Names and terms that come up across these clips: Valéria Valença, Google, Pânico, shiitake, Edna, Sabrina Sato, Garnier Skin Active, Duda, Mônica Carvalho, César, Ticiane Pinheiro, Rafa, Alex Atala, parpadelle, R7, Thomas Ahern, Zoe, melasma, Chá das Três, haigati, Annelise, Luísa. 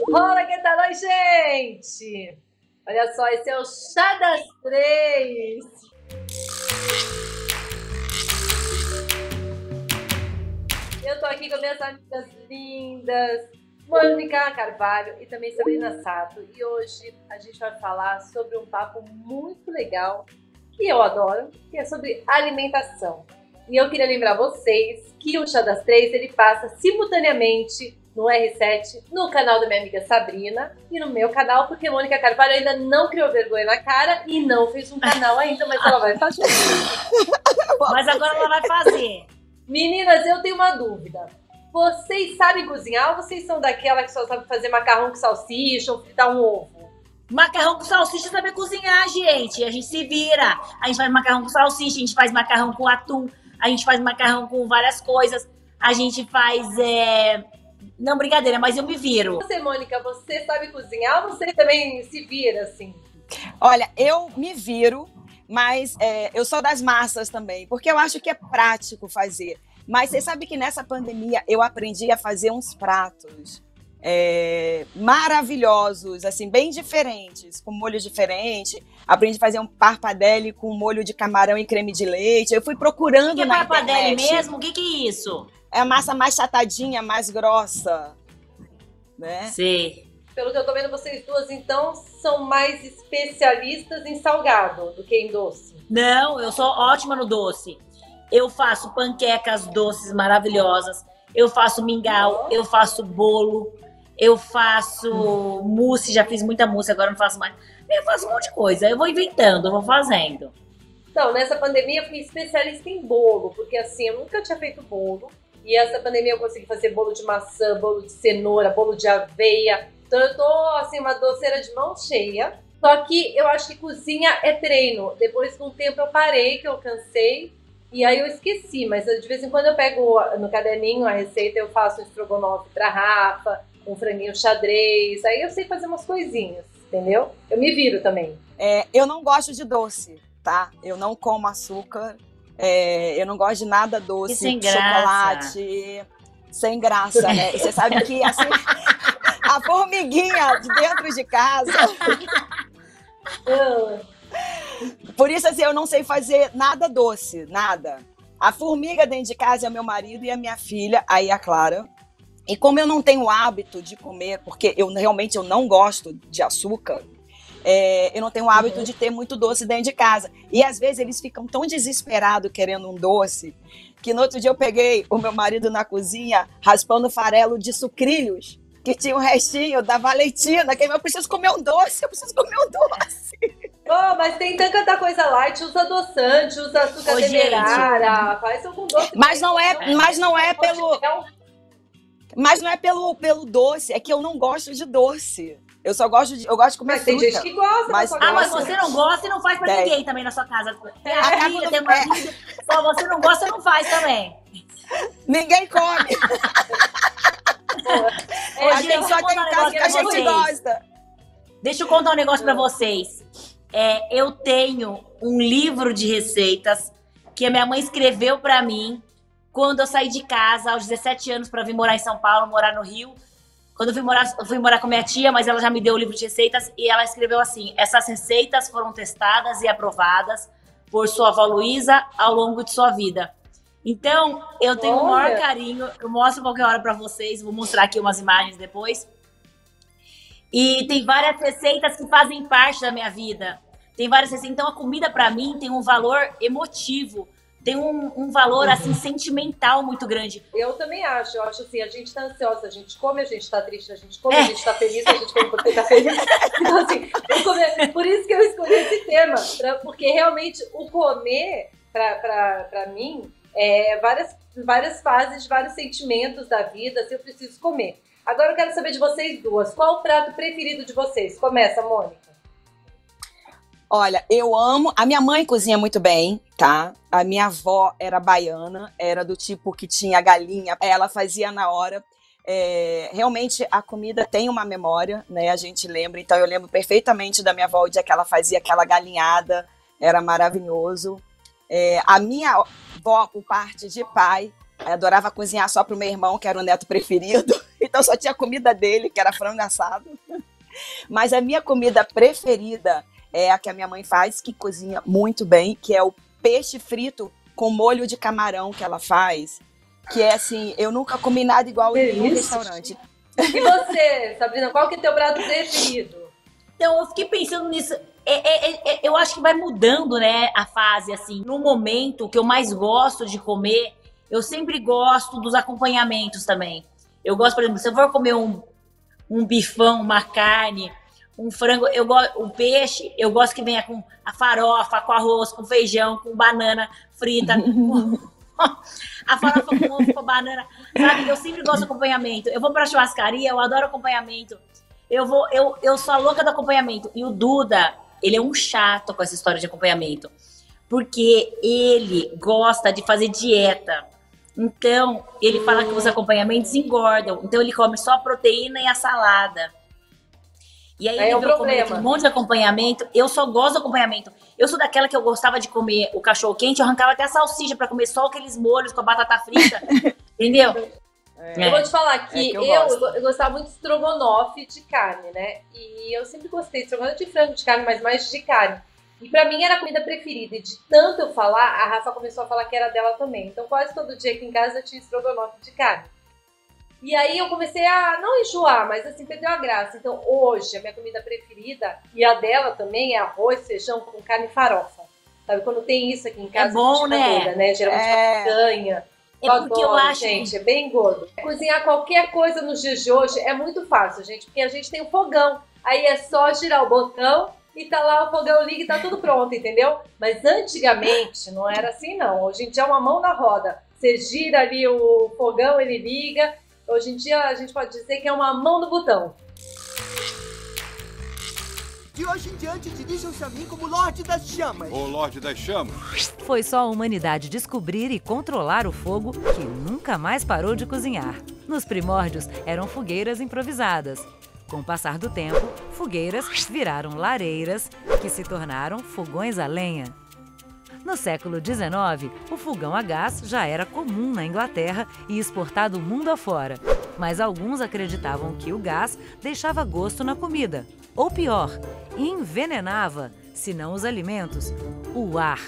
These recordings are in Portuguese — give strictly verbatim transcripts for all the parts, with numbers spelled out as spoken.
Olá, que tal? Oi, gente! Olha só, esse é o Chá das Três. Eu tô aqui com minhas amigas lindas, Mônica Carvalho e também Sabrina Sato. E hoje a gente vai falar sobre um papo muito legal, que eu adoro, que é sobre alimentação. E eu queria lembrar vocês que o Chá das Três, ele passa simultaneamente no R sete, no canal da minha amiga Sabrina e no meu canal, porque Mônica Carvalho ainda não criou vergonha na cara e não fez um canal ainda, mas ela vai fazer. Mas agora ela vai fazer. Meninas, eu tenho uma dúvida. Vocês sabem cozinhar ou vocês são daquela que só sabe fazer macarrão com salsicha ou fritar um ovo? Macarrão com salsicha sabe cozinhar, gente. A gente se vira. A gente faz macarrão com salsicha, a gente faz macarrão com atum, a gente faz macarrão com várias coisas, a gente faz... É... Não, brincadeira, mas eu me viro. Você, Mônica, você sabe cozinhar ou você também se vira, assim? Olha, eu me viro, mas é, eu sou das massas também, porque eu acho que é prático fazer. Mas você sabe que nessa pandemia eu aprendi a fazer uns pratos é, maravilhosos, assim, bem diferentes, com molho diferente. Aprendi a fazer um parpadelle com molho de camarão e creme de leite. Eu fui procurando. O que é parpadelle mesmo? O que, que é isso? É a massa mais chatadinha, mais grossa, né? Sim. Pelo que eu tô vendo, vocês duas, então, são mais especialistas em salgado do que em doce. Não, eu sou ótima no doce. Eu faço panquecas doces maravilhosas, eu faço mingau, eu faço bolo, eu faço mousse, já fiz muita mousse, agora não faço mais. Eu faço um monte de coisa, eu vou inventando, eu vou fazendo. Então, nessa pandemia, eu fui especialista em bolo, porque assim, eu nunca tinha feito bolo. E essa pandemia eu consegui fazer bolo de maçã, bolo de cenoura, bolo de aveia. Então eu tô, assim, uma doceira de mão cheia. Só que eu acho que cozinha é treino. Depois de um tempo eu parei, que eu cansei. E aí eu esqueci, mas de vez em quando eu pego no caderninho a receita, eu faço um estrogonofe pra Rafa, um franguinho xadrez. Aí eu sei fazer umas coisinhas, entendeu? Eu me viro também. É, eu não gosto de doce, tá? Eu não como açúcar. É, eu não gosto de nada doce, sem chocolate, sem graça, né? E você sabe que assim, a formiguinha de dentro de casa. Por isso assim, eu não sei fazer nada doce, nada. A formiga dentro de casa é meu marido e a minha filha, aí a Clara. E como eu não tenho hábito de comer, porque eu realmente eu não gosto de açúcar, É, eu não tenho o hábito uhum. de ter muito doce dentro de casa. E às vezes eles ficam tão desesperados querendo um doce, que no outro dia eu peguei o meu marido na cozinha raspando farelo de sucrilhos, que tinha um restinho da Valentina, que eu preciso comer um doce, eu preciso comer um doce. Oh, mas tem tanta coisa light, usa adoçante, usa açúcar demerara, faz algum doce. Mas não é, mas não é pelo... Mas não é pelo, pelo doce, é que eu não gosto de doce. Eu só gosto de, eu gosto de comer mas fruta. Tem gente que gosta. Mas ah, gosta. Mas você não gosta e não faz pra tem. ninguém também na sua casa. Tem a é, filha, tem uma é. vida. Só você não gosta e não faz também. Ninguém come. É, a gente só tem um casa que a gente gosta. Deixa eu contar um negócio pra vocês. É, eu tenho um livro de receitas que a minha mãe escreveu pra mim quando eu saí de casa aos dezessete anos pra vir morar em São Paulo, morar no Rio. Quando eu fui morar, eu fui morar com minha tia, mas ela já me deu o livro de receitas e ela escreveu assim: essas receitas foram testadas e aprovadas por sua avó Luísa ao longo de sua vida. Então, eu tenho Olha. o maior carinho, eu mostro qualquer hora pra vocês, vou mostrar aqui umas imagens depois. E tem várias receitas que fazem parte da minha vida. Tem várias receitas, então a comida pra mim tem um valor emotivo. Tem um, um valor, assim, sentimental muito grande. Eu também acho. Eu acho, assim, a gente tá ansiosa, a gente come, a gente tá triste, a gente come, é. a gente tá feliz, a gente come porque tá feliz. Então, assim, eu come... por isso que eu escolhi esse tema. Pra... Porque, realmente, o comer, pra, pra, pra mim, é várias, várias fases, vários sentimentos da vida, assim, eu preciso comer. Agora eu quero saber de vocês duas. Qual o prato preferido de vocês? Começa, Mônica. Olha, eu amo... A minha mãe cozinha muito bem, tá? A minha avó era baiana, era do tipo que tinha galinha, ela fazia na hora. É, realmente, a comida tem uma memória, né? A gente lembra. Então, eu lembro perfeitamente da minha avó, o dia que ela fazia aquela galinhada. Era maravilhoso. É, a minha avó, por parte de pai, adorava cozinhar só pro meu irmão, que era o neto preferido. Então só tinha a comida dele, que era frango assado. Mas a minha comida preferida é a que a minha mãe faz, que cozinha muito bem, que é o peixe frito com molho de camarão que ela faz. Que é assim, eu nunca comi nada igual em nenhum restaurante. E você, Sabrina, qual que é o teu prato preferido? Então, eu fiquei pensando nisso. É, é, é, eu acho que vai mudando, né, a fase, assim. No momento que eu mais gosto de comer, eu sempre gosto dos acompanhamentos também. Eu gosto, por exemplo, se eu for comer um, um bifão, uma carne, um frango, eu gosto, um peixe, eu gosto que venha com a farofa, com arroz, com feijão, com banana frita, com... a farofa com ovo, com banana, sabe? Eu sempre gosto de acompanhamento. Eu vou pra churrascaria, eu adoro acompanhamento. Eu, vou, eu, eu sou a louca do acompanhamento. E o Duda, ele é um chato com essa história de acompanhamento. Porque ele gosta de fazer dieta. Então, ele fala que os acompanhamentos engordam. Então, ele come só a proteína e a salada. E aí, aí ele é come um monte de acompanhamento. Eu só gosto do acompanhamento. Eu sou daquela que eu gostava de comer o cachorro quente. Eu arrancava até a salsicha pra comer só aqueles molhos com a batata frita. Entendeu? É, eu vou te falar que, é que eu, eu, eu gostava muito de estrogonofe de carne, né? E eu sempre gostei de estrogonofe de frango, de carne, mas mais de carne. E pra mim era a comida preferida. E de tanto eu falar, a Rafa começou a falar que era dela também. Então quase todo dia aqui em casa eu tinha estrogonofe de carne. E aí eu comecei a não enjoar, mas assim, perdeu a graça. Então hoje a minha comida preferida, e a dela também, é arroz, feijão com carne e farofa. Sabe, quando tem isso aqui em casa, é bom, né? Madeira, né? Geralmente é... com picanha. É porque adoro, eu acho, gente, é bem gordo. Cozinhar qualquer coisa nos dias de hoje é muito fácil, gente, porque a gente tem um fogão. Aí é só girar o botão e tá lá o fogão liga e tá tudo pronto, entendeu? Mas antigamente não era assim, não. Hoje em dia é uma mão na roda. Você gira ali o fogão, ele liga. Hoje em dia a gente pode dizer que é uma mão no botão. De hoje em diante, dirijam-se a mim como Lorde das Chamas. Ô, Lorde das Chamas. Foi só a humanidade descobrir e controlar o fogo que nunca mais parou de cozinhar. Nos primórdios, eram fogueiras improvisadas. Com o passar do tempo, fogueiras viraram lareiras, que se tornaram fogões a lenha. No século dezenove, o fogão a gás já era comum na Inglaterra e exportado mundo afora. Mas alguns acreditavam que o gás deixava gosto na comida. Ou pior, envenenava, se não os alimentos, o ar.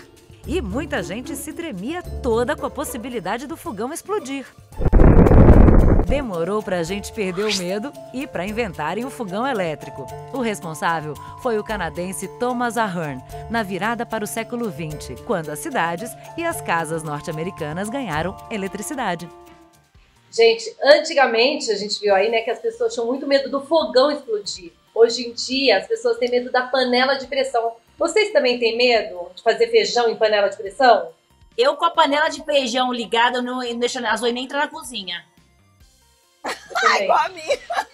E muita gente se tremia toda com a possibilidade do fogão explodir. Demorou pra gente perder o medo e pra inventarem o fogão elétrico. O responsável foi o canadense Thomas Ahern, na virada para o século vinte, quando as cidades e as casas norte-americanas ganharam eletricidade. Gente, antigamente a gente viu aí, né, que as pessoas tinham muito medo do fogão explodir. Hoje em dia as pessoas têm medo da panela de pressão. Vocês também têm medo de fazer feijão em panela de pressão? Eu com a panela de feijão ligada, eu não deixo a Zoe nem entrar na cozinha. Ai, igual a mim.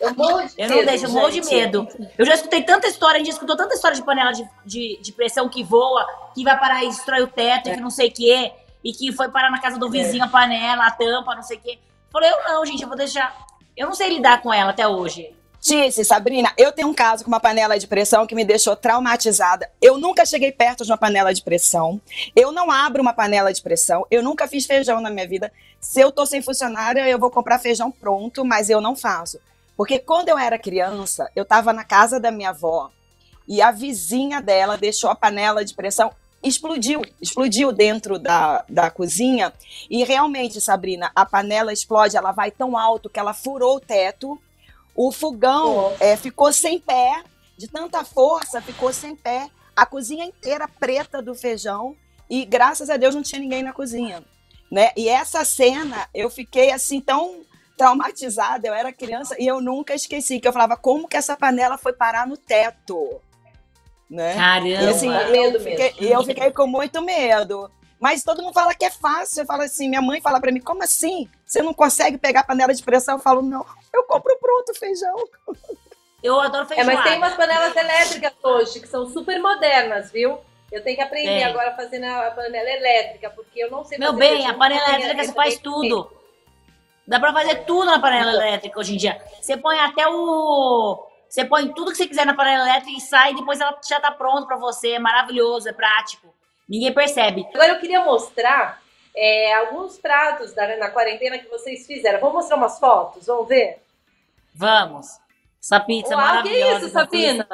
Eu morro de medo. Eu não deixo, eu morro de medo. Eu já escutei tanta história, a gente escutou tanta história de panela de, de, de pressão que voa, que vai parar e destrói o teto, é. que não sei o quê, e que foi parar na casa do vizinho, é. a panela, a tampa, não sei o quê. Falei, eu não, gente, eu vou deixar. Eu não sei lidar com ela até hoje. Disse, Sabrina, eu tenho um caso com uma panela de pressão que me deixou traumatizada. Eu nunca cheguei perto de uma panela de pressão. Eu não abro uma panela de pressão. Eu nunca fiz feijão na minha vida. Se eu tô sem funcionária, eu vou comprar feijão pronto, mas eu não faço. Porque quando eu era criança, eu tava na casa da minha avó e a vizinha dela deixou a panela de pressão. Explodiu, explodiu dentro da, da cozinha. E realmente, Sabrina, a panela explode, ela vai tão alto que ela furou o teto. O fogão é, ficou sem pé, de tanta força, ficou sem pé. A cozinha inteira preta do feijão e, graças a Deus, não tinha ninguém na cozinha. Né? E essa cena, eu fiquei assim tão traumatizada, eu era criança e eu nunca esqueci, que eu falava, como que essa panela foi parar no teto? Né? Caramba! E assim, eu, fiquei, eu fiquei com muito medo. Mas todo mundo fala que é fácil. Eu falo assim, minha mãe fala pra mim, como assim? Você não consegue pegar a panela de pressão? Eu falo, não, eu compro pronto feijão. Eu adoro feijão. É, mas tem umas panelas elétricas hoje que são super modernas, viu? Eu tenho que aprender é. agora a fazer na panela elétrica, porque eu não sei fazer. Meu bem, feijão. A panela elétrica você faz tudo. Dá pra fazer tudo na panela elétrica hoje em dia. Você põe até o... Você põe tudo que você quiser na panela elétrica e sai e depois ela já tá pronta pra você. É maravilhoso, é prático. Ninguém percebe. Agora eu queria mostrar é, alguns pratos da, na quarentena que vocês fizeram. Vamos mostrar umas fotos? Vamos ver? Vamos. Essa pizza Uau, maravilhosa. Que isso, Sabrina?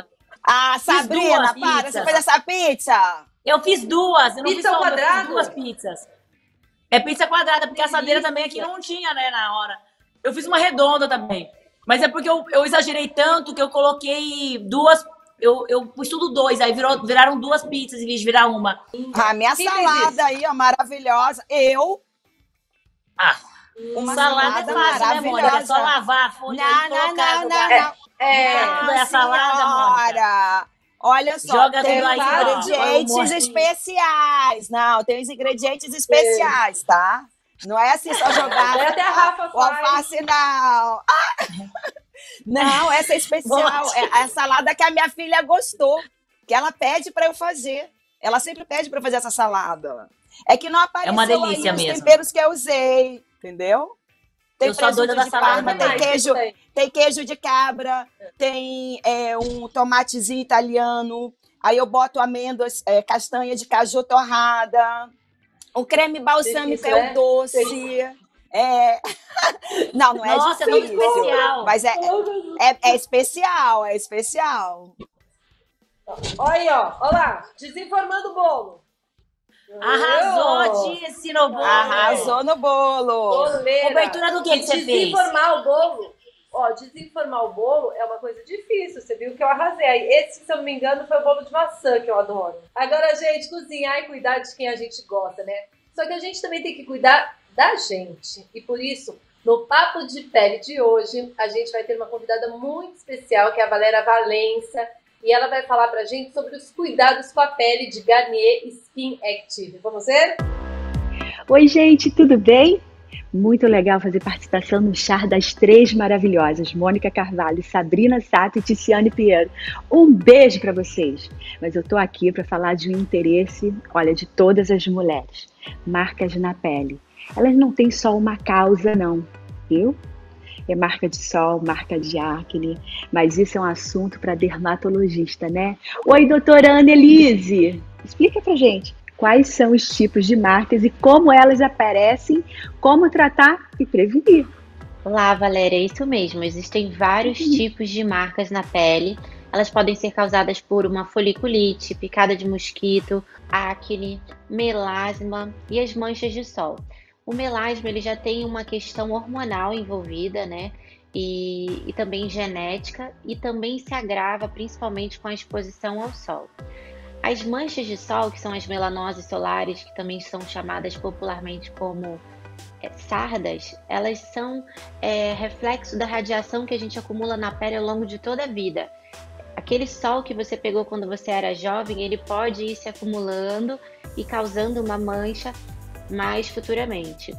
Ah, Sabrina, para, você fez essa pizza? Eu fiz duas. Eu não pizza fiz só quadrada? Eu fiz duas pizzas. É pizza quadrada, porque delícia. A assadeira também aqui não tinha, né, na hora. Eu fiz uma redonda também. Mas é porque eu, eu exagerei tanto que eu coloquei duas... Eu, eu pus tudo dois, aí virou, viraram duas pizzas em vez de virar uma. A minha que salada aí, ó, maravilhosa. Eu... Ah, uma salada, salada é fácil, né, Mônica? É só lavar a folha não, e colocar... Não, não, não, é, é, é a salada, Mônica. Olha só, joga tem os ingredientes especiais. Não, tem os ingredientes especiais, tá? Não é assim só jogar até a Rafa o alface, não. Ah! Não, essa é especial. É a salada que a minha filha gostou, que ela pede para eu fazer. Ela sempre pede para eu fazer essa salada. É que não apareceu é uma delícia aí mesmo. Os temperos que eu usei, entendeu? Tem eu sou doida da salada. Parma, tem, queijo, tem queijo de cabra, tem é, um tomatezinho italiano, aí eu boto amêndoas, é, castanha de caju torrada, o creme balsâmico é o doce. É... Não, não é Nossa, difícil, é especial. Mas é, é, é especial, é especial. Olha aí, ó, olha lá, desenformando o bolo. Arrasou, Tice, no bolo. Arrasou no bolo. Boleira. Cobertura do que, que você fez? Desenformar o bolo. Ó, desenformar o bolo é uma coisa difícil. Você viu que eu arrasei. Esse, se eu não me engano, foi o bolo de maçã que eu adoro. Agora, gente, cozinhar e cuidar de quem a gente gosta, né? Só que a gente também tem que cuidar da gente. E por isso, no Papo de Pele de hoje, a gente vai ter uma convidada muito especial, que é a Valéria Valença. E ela vai falar pra gente sobre os cuidados com a pele de Garnier Skin Active. Vamos ver? Oi, gente, tudo bem? Muito legal fazer participação no Chá das Três maravilhosas, Mônica Carvalho, Sabrina Sato e Ticiane Pinheiro. Um beijo pra vocês! Mas eu tô aqui pra falar de um interesse, olha, de todas as mulheres. Marcas na pele. Elas não têm só uma causa, não, viu? É marca de sol, marca de acne, mas isso é um assunto para dermatologista, né? Oi, doutora Annelise, explica pra gente quais são os tipos de marcas e como elas aparecem, como tratar e prevenir. Olá, Valéria, é isso mesmo, existem vários tipos de marcas na pele, elas podem ser causadas por uma foliculite, picada de mosquito, acne, melasma e as manchas de sol. O melasma ele já tem uma questão hormonal envolvida, né? E, e também genética, e também se agrava principalmente com a exposição ao sol. As manchas de sol, que são as melanoses solares, que também são chamadas popularmente como é, sardas, elas são é, reflexo da radiação que a gente acumula na pele ao longo de toda a vida. Aquele sol que você pegou quando você era jovem, ele pode ir se acumulando e causando uma mancha mais futuramente.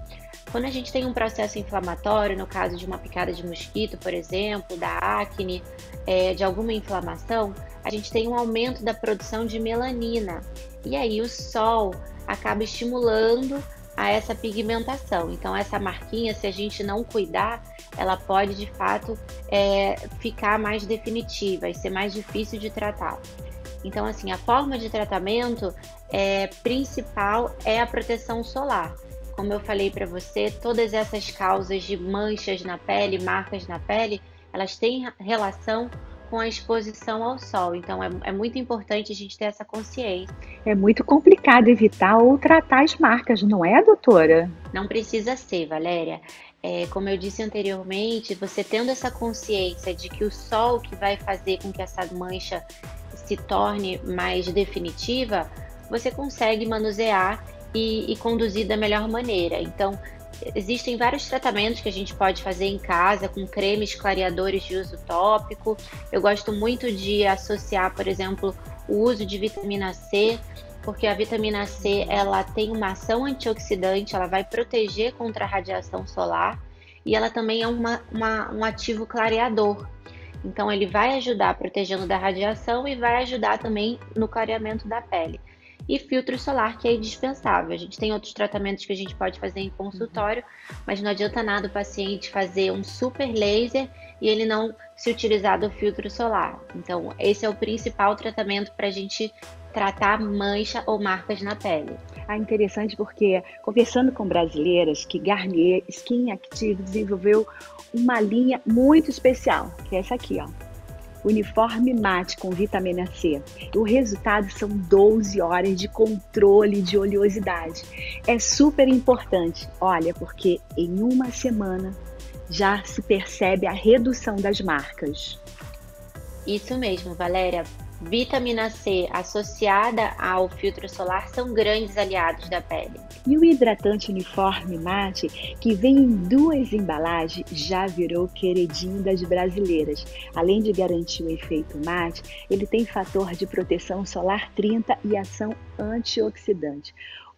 Quando a gente tem um processo inflamatório, no caso de uma picada de mosquito, por exemplo, da acne, é, de alguma inflamação, a gente tem um aumento da produção de melanina. E aí o sol acaba estimulando a essa pigmentação. Então essa marquinha, se a gente não cuidar, ela pode de fato é, ficar mais definitiva e ser mais difícil de tratar. Então, assim, a forma de tratamento é, principal é a proteção solar. Como eu falei para você, todas essas causas de manchas na pele, marcas na pele, elas têm relação com a exposição ao sol. Então, é, é muito importante a gente ter essa consciência. É muito complicado evitar ou tratar as marcas, não é, doutora? Não precisa ser, Valéria. É, como eu disse anteriormente, você tendo essa consciência de que o sol que vai fazer com que essa mancha se torne mais definitiva, você consegue manusear e, e conduzir da melhor maneira. Então, existem vários tratamentos que a gente pode fazer em casa com cremes clareadores de uso tópico. Eu gosto muito de associar, por exemplo, o uso de vitamina C, porque a vitamina C ela tem uma ação antioxidante, ela vai proteger contra a radiação solar e ela também é uma, uma, um ativo clareador. Então ele vai ajudar protegendo da radiação e vai ajudar também no clareamento da pele. E filtro solar, que é indispensável. A gente tem outros tratamentos que a gente pode fazer em consultório, mas não adianta nada o paciente fazer um super laser e ele não se utilizar do filtro solar. Então esse é o principal tratamento para a gente tratar mancha ou marcas na pele. Ah, interessante, porque conversando com brasileiras que Garnier Skin Active desenvolveu uma linha muito especial, que é essa aqui, ó. Uniforme mate com vitamina C. O resultado são doze horas de controle de oleosidade. É super importante, olha, porque em uma semana já se percebe a redução das marcas. Isso mesmo, Valéria. Vitamina C associada ao filtro solar são grandes aliados da pele. E o hidratante uniforme mate, que vem em duas embalagens, já virou queridinho das brasileiras. Além de garantir o efeito mate, ele tem fator de proteção solar trinta e ação antioxidante.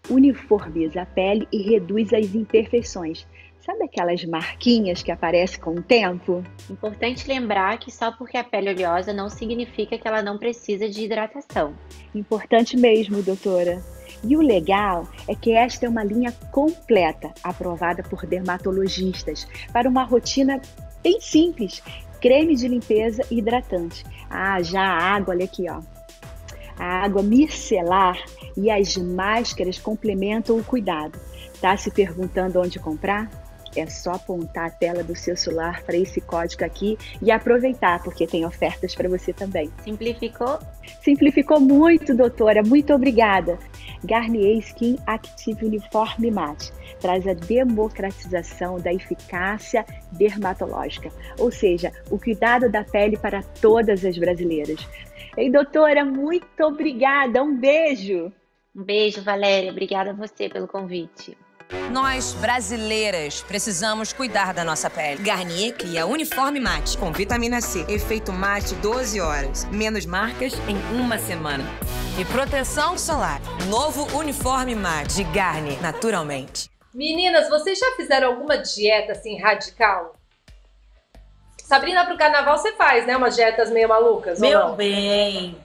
Uniformiza a pele e reduz as imperfeições. Sabe aquelas marquinhas que aparecem com o tempo? Importante lembrar que só porque a pele é oleosa não significa que ela não precisa de hidratação. Importante mesmo, doutora. E o legal é que esta é uma linha completa, aprovada por dermatologistas, para uma rotina bem simples. Creme de limpeza e hidratante. Ah, já a água, olha aqui, ó. A água micelar e as máscaras complementam o cuidado. Tá se perguntando onde comprar? É só apontar a tela do seu celular para esse código aqui e aproveitar, porque tem ofertas para você também. Simplificou? Simplificou muito, doutora. Muito obrigada. Garnier Skin Active Uniforme Mate traz a democratização da eficácia dermatológica, ou seja, o cuidado da pele para todas as brasileiras. Ei, doutora, muito obrigada. Um beijo. Um beijo, Valéria. Obrigada a você pelo convite. Nós, brasileiras, precisamos cuidar da nossa pele. Garnier cria uniforme mate com vitamina C. Efeito mate doze horas. Menos marcas em uma semana. E proteção solar. Novo uniforme mate de Garnier, naturalmente. Meninas, vocês já fizeram alguma dieta assim radical? Sabrina, pro carnaval você faz, né? Umas dietas meio malucas, ou não? Meu bem,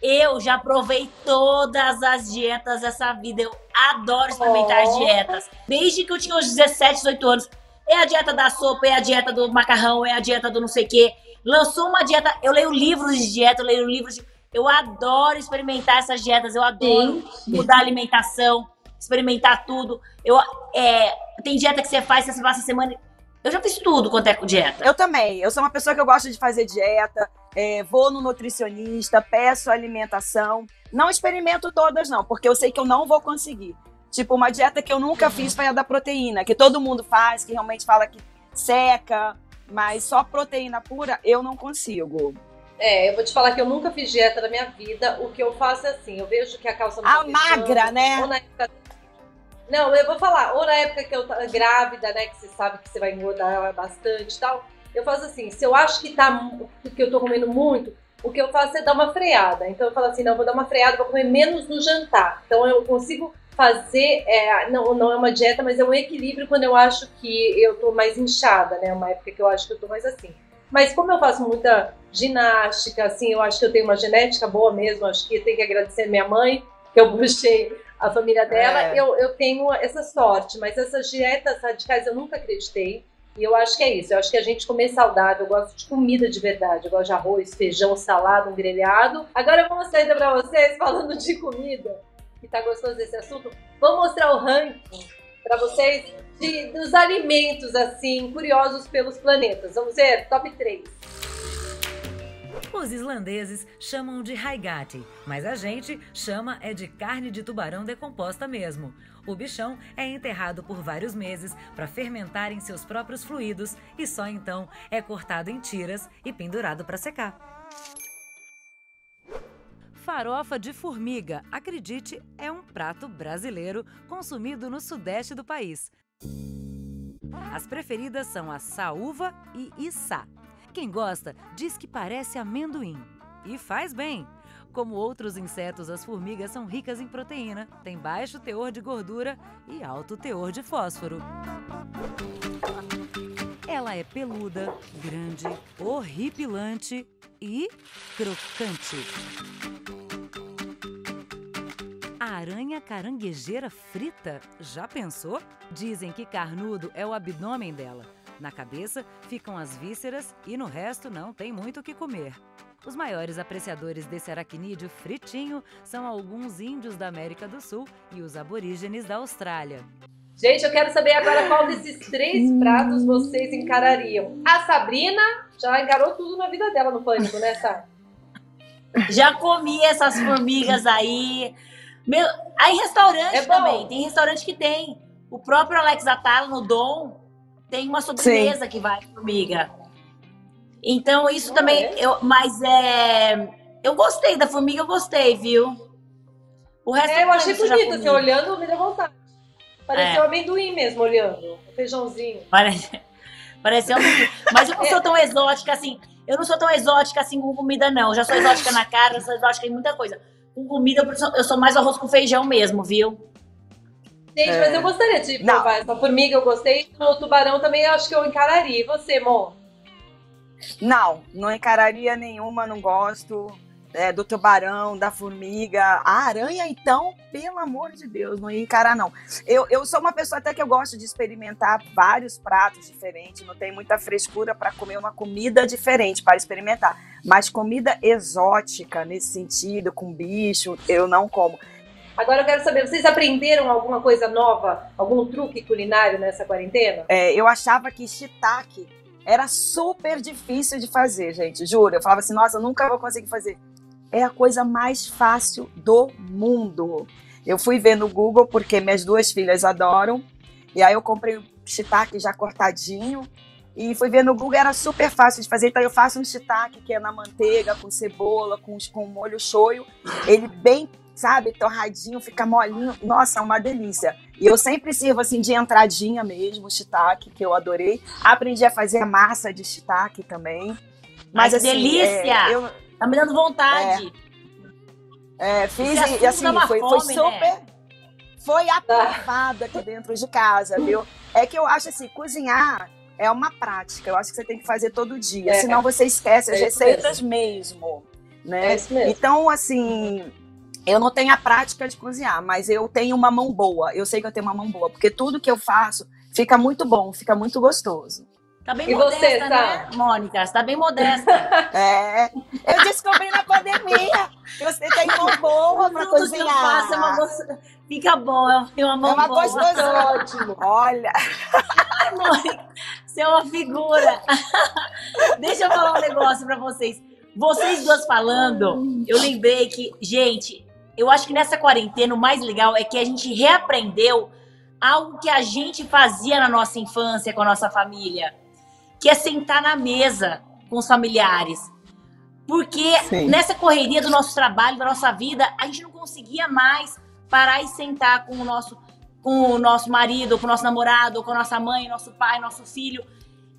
eu já provei todas as dietas dessa vida. Eu adoro experimentar oh. as dietas. Desde que eu tinha uns dezessete, dezoito anos. É a dieta da sopa, é a dieta do macarrão, é a dieta do não sei o quê. Lançou uma dieta... Eu leio livros de dieta, eu leio livros de... Eu adoro experimentar essas dietas. Eu adoro Sim. mudar a alimentação, experimentar tudo. Eu, é, tem dieta que você faz, você passa a semana... Eu já fiz tudo quanto é com dieta. Eu também. Eu sou uma pessoa que eu gosto de fazer dieta... É, vou no nutricionista, peço alimentação. Não experimento todas, não, porque eu sei que eu não vou conseguir. Tipo, uma dieta que eu nunca fiz foi a da proteína, que todo mundo faz, que realmente fala que seca, mas só proteína pura eu não consigo. É, eu vou te falar que eu nunca fiz dieta na minha vida. O que eu faço é assim, eu vejo que a calça não tá fechando, magra, né? Ou na época... Não, eu vou falar, ou na época que eu tava grávida, né, que você sabe que você vai engordar bastante e tal... Eu faço assim, se eu acho que, tá, que eu tô comendo muito, o que eu faço é dar uma freada. Então eu falo assim, não, vou dar uma freada, vou comer menos no jantar. Então eu consigo fazer, é, não, não é uma dieta, mas é um equilíbrio quando eu acho que eu tô mais inchada, né? Uma época que eu acho que eu tô mais assim. Mas como eu faço muita ginástica, assim, eu acho que eu tenho uma genética boa mesmo, acho que tem que agradecer minha mãe, que eu puxei a família dela, é. eu, eu tenho essa sorte. Mas essas dietas radicais eu nunca acreditei. E eu acho que é isso, eu acho que a gente comer saudável, eu gosto de comida de verdade, eu gosto de arroz, feijão, salada, um grelhado. Agora vamos sair pra vocês falando de comida, que tá gostoso desse assunto. Vou mostrar o ranking pra vocês de, dos alimentos, assim, curiosos pelos planetas. Vamos ver? top três. Os islandeses chamam de haigati, mas a gente chama é de carne de tubarão decomposta mesmo. O bichão é enterrado por vários meses para fermentar em seus próprios fluidos e só então é cortado em tiras e pendurado para secar. Farofa de formiga, acredite, é um prato brasileiro consumido no sudeste do país. As preferidas são a saúva e içá. Quem gosta diz que parece amendoim. E faz bem! Como outros insetos, as formigas são ricas em proteína, têm baixo teor de gordura e alto teor de fósforo. Ela é peluda, grande, horripilante e crocante. A aranha caranguejeira frita, já pensou? Dizem que carnudo é o abdômen dela. Na cabeça ficam as vísceras e no resto não tem muito o que comer. Os maiores apreciadores desse aracnídeo fritinho são alguns índios da América do Sul e os aborígenes da Austrália. Gente, eu quero saber agora qual desses três pratos vocês encarariam. A Sabrina já encarou tudo na vida dela no Pânico, né, Sá? Já comi essas formigas aí. Meu, aí restaurante é também, tem restaurante que tem. O próprio Alex Atala, no Dom, tem uma sobremesa Sim. que vai formiga. Então, isso não também... É? Eu, mas é... Eu gostei da formiga, eu gostei, viu? O resto é, eu achei bonita, assim, olhando, me deu vontade. Pareceu é. amendoim mesmo, olhando. O feijãozinho. Parece... Pareceu amendoim. Mas eu não sou tão exótica assim. Eu não sou tão exótica assim com comida, não. Eu já sou exótica na cara, eu sou exótica em muita coisa. Com comida, eu sou mais arroz com feijão mesmo, viu? Gente, é... mas eu gostaria de provar essa formiga, eu gostei. O tubarão também acho que eu encararia. E você, Mô? Não, não encararia nenhuma, não gosto. É, do tubarão, da formiga, a aranha, então, pelo amor de Deus, não ia encarar, não. Eu, eu sou uma pessoa até que eu gosto de experimentar vários pratos diferentes, não tem muita frescura para comer uma comida diferente, para experimentar. Mas comida exótica, nesse sentido, com bicho, eu não como. Agora eu quero saber, vocês aprenderam alguma coisa nova, algum truque culinário nessa quarentena? É, eu achava que shiitake era super difícil de fazer, gente, juro. Eu falava assim, nossa, eu nunca vou conseguir fazer. É a coisa mais fácil do mundo. Eu fui ver no Google, porque minhas duas filhas adoram. E aí eu comprei o shiitake já cortadinho. E fui ver no Google, era super fácil de fazer. Então eu faço um shiitake que é na manteiga, com cebola, com, com molho shoyu. Ele bem, sabe, torradinho, fica molinho. Nossa, é uma delícia. E eu sempre sirvo assim de entradinha mesmo, o shiitake, que eu adorei. Aprendi a fazer a massa de shiitake também. Mas, Mas assim, delícia! É, eu... Tá me dando vontade. É, é fiz e, e assim, foi, fome, foi super... Né? Foi aprovada aqui dentro de casa, viu? É que eu acho assim, cozinhar é uma prática. Eu acho que você tem que fazer todo dia. É. Senão você esquece as é receitas mesmo. mesmo, né? É isso mesmo. Então, assim, eu não tenho a prática de cozinhar, mas eu tenho uma mão boa. Eu sei que eu tenho uma mão boa, porque tudo que eu faço fica muito bom, fica muito gostoso. Tá bem e modesta, você, tá? né, Mônica? Você tá bem modesta. É, eu descobri na pandemia que você tem mão boa pra cozinhar. Que eu faço, é uma go... Fica bom, eu tenho uma mão boa. É uma boa. Gostosa, ótimo. Olha. Ai, Mônica, você é uma figura. Deixa eu falar um negócio pra vocês. Vocês duas falando, eu lembrei que, gente, eu acho que nessa quarentena o mais legal é que a gente reaprendeu algo que a gente fazia na nossa infância com a nossa família, que é sentar na mesa com os familiares. Porque Sim. nessa correria do nosso trabalho, da nossa vida, a gente não conseguia mais parar e sentar com o nosso, com o nosso marido, com o nosso namorado, com a nossa mãe, nosso pai, nosso filho.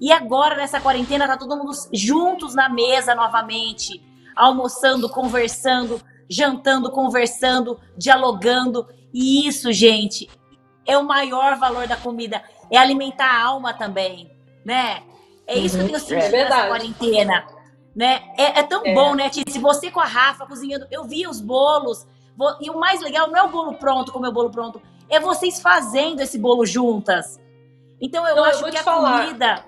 E agora, nessa quarentena, tá todo mundo juntos na mesa novamente, almoçando, conversando, jantando, conversando, dialogando. E isso, gente, é o maior valor da comida. É alimentar a alma também, né? É isso uhum, que eu tenho sentido é nessa quarentena, né? É, é tão é. bom, né, Titi? Você com a Rafa cozinhando, eu vi os bolos, vou, e o mais legal não é o bolo pronto, como é o bolo pronto, é vocês fazendo esse bolo juntas. Então eu não, acho eu que a falar. comida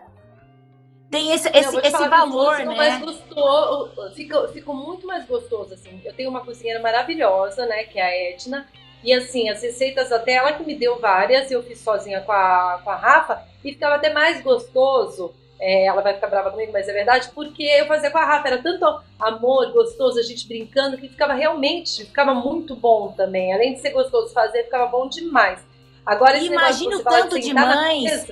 tem esse, esse, não, esse falar, valor, né? Mais gostoso, fica, fica muito mais gostoso, assim. Eu tenho uma cozinheira maravilhosa, né, que é a Edna. E assim, as receitas até, ela que me deu várias, eu fiz sozinha com a, com a Rafa, e ficava até mais gostoso, é, ela vai ficar brava comigo, mas é verdade, porque eu fazia com a Rafa, era tanto amor, gostoso, a gente brincando, que ficava realmente, ficava muito bom também, além de ser gostoso fazer, ficava bom demais. Agora, imagina o tanto de mães,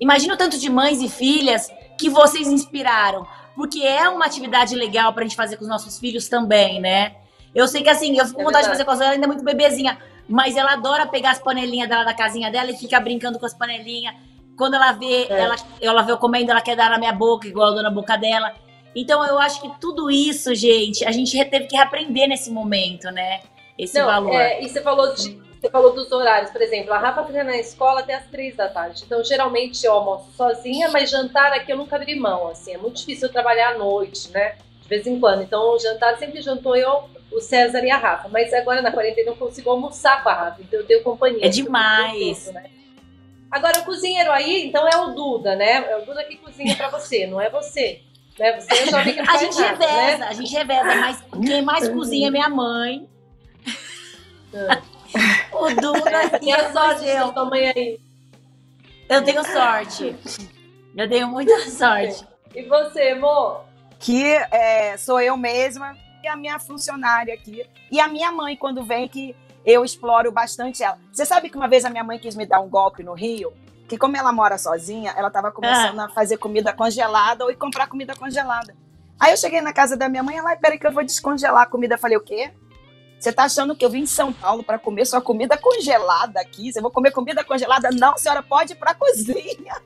imagina o tanto de mães e filhas que vocês inspiraram, porque é uma atividade legal pra gente fazer com os nossos filhos também, né? Eu sei que assim, eu fico com vontade é de fazer com a Zoe, ela ainda é muito bebezinha, mas ela adora pegar as panelinhas dela da casinha dela e ficar brincando com as panelinhas. Quando ela vê, é. ela, ela vê eu comendo, ela quer dar na minha boca, igual eu dou na boca dela. Então eu acho que tudo isso, gente, a gente teve que reaprender nesse momento, né? Esse Não, valor. É, e você falou, de, você falou dos horários, por exemplo, a Rafa fica na escola até as três da tarde. Então geralmente eu almoço sozinha, mas jantar aqui eu nunca abri mão, assim. É muito difícil eu trabalhar à noite, né? De vez em quando. Então o jantar sempre jantou eu... o César e a Rafa, mas agora na quarentena eu consigo almoçar com a Rafa, então eu tenho companhia. É demais! Gosto, né? Agora, o cozinheiro aí, então é o Duda, né? É o Duda que cozinha pra você, não é você. Né? Você é jovem que não a gente nada, reveza, né? A gente reveza, mas quem mais cozinha é minha mãe. O Duda... Quem é sorte da sua mãe aí? Eu tenho sorte. Eu tenho muita sorte. E você, amor? Que é, sou eu mesma e a minha funcionária aqui. E a minha mãe, quando vem, que eu exploro bastante ela. Você sabe que uma vez a minha mãe quis me dar um golpe no Rio? Que como ela mora sozinha, ela estava começando ah. a fazer comida congelada ou comprar comida congelada. Aí eu cheguei na casa da minha mãe, ela, peraí que eu vou descongelar a comida. Eu falei, o quê? Você tá achando que eu vim de São Paulo para comer sua comida congelada aqui? Você vai comer comida congelada? Não, senhora, pode ir pra cozinha.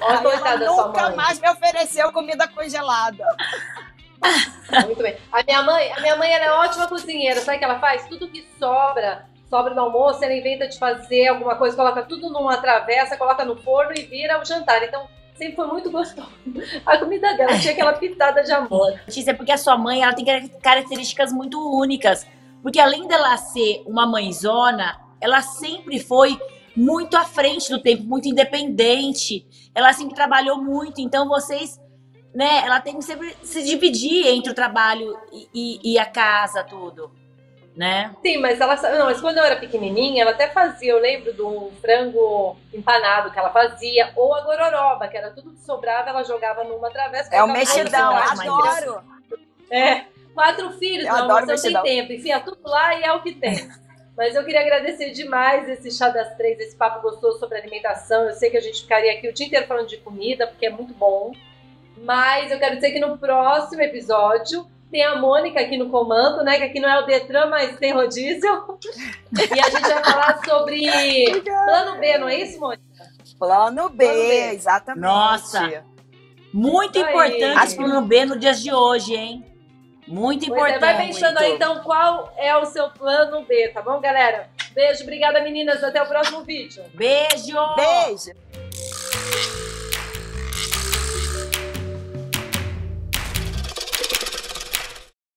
Olha, coitada, ela nunca mais me ofereceu comida congelada. Muito bem. A minha mãe, a minha mãe ela é ótima cozinheira, sabe o que ela faz? Tudo que sobra, sobra do almoço, ela inventa de fazer alguma coisa, coloca tudo numa travessa, coloca no forno e vira o jantar. Então, sempre foi muito gostoso. A comida dela tinha aquela pitada de amor. É porque a sua mãe, ela tem características muito únicas, porque além dela ser uma mãezona, ela sempre foi muito à frente do tempo, muito independente. Ela sempre trabalhou muito, então vocês... Né? Ela tem que sempre se dividir entre o trabalho e, e, e a casa, tudo, né? Sim, mas ela não, mas quando eu era pequenininha, ela até fazia, eu lembro do frango empanado que ela fazia, ou a gororoba, que era tudo que sobrava, ela jogava numa travessa. É o mexidão, eu adoro! É, quatro filhos, eu não, adoro mas não tem tempo, enfim, é tudo lá e é o que tem. Mas eu queria agradecer demais esse Chá das Três, esse papo gostoso sobre alimentação, eu sei que a gente ficaria aqui o dia inteiro falando de comida, porque é muito bom. Mas eu quero dizer que no próximo episódio tem a Mônica aqui no comando, né? Que aqui não é o Detran, mas tem rodízio. E a gente vai falar sobre plano B, não é isso, Mônica? Plano B, plano B. Exatamente. Nossa, muito isso importante aí. Plano B nos dias de hoje, hein? Muito pois importante. É, vai pensando aí, então, qual é o seu plano B, tá bom, galera? Beijo, obrigada, meninas. Até o próximo vídeo. Beijo! Beijo!